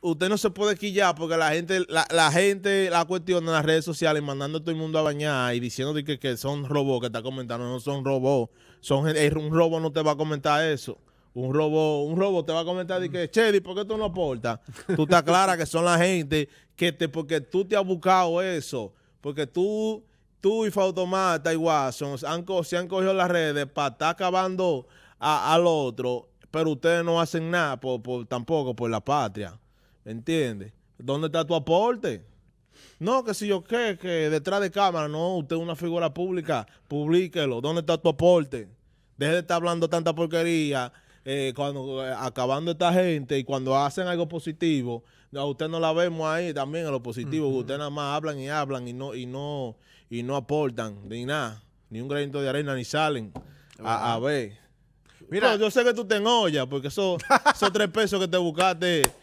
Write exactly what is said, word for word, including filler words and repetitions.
Usted no se puede quillar porque la gente la, la gente la cuestiona en las redes sociales mandando a todo el mundo a bañar y diciendo que, que son robots que está comentando. No son robots, son, un robot no te va a comentar eso. Un robot, un robot te va a comentar de que, Chedi, ¿por qué tú no aportas? Tú estás clara que son la gente que te, porque tú te has buscado eso, porque tú, tú y Fautomata y Watson han, se han cogido las redes para estar acabando a, al otro. Pero ustedes no hacen nada por, por, tampoco por la patria, ¿entiendes? ¿Dónde está tu aporte? No, que si yo qué, que detrás de cámara, no, usted es una figura pública, publíquelo. ¿Dónde está tu aporte? Deje de estar hablando tanta porquería, eh, cuando eh, acabando esta gente y cuando hacen algo positivo, a usted no la vemos ahí también en lo positivo, uh-huh. Ustedes nada más hablan y hablan y no, y no, y no aportan ni nada, ni un granito de arena, ni salen a, a ver. Mira, no, yo sé que tú te enollas, porque esos, esos tres pesos que te buscaste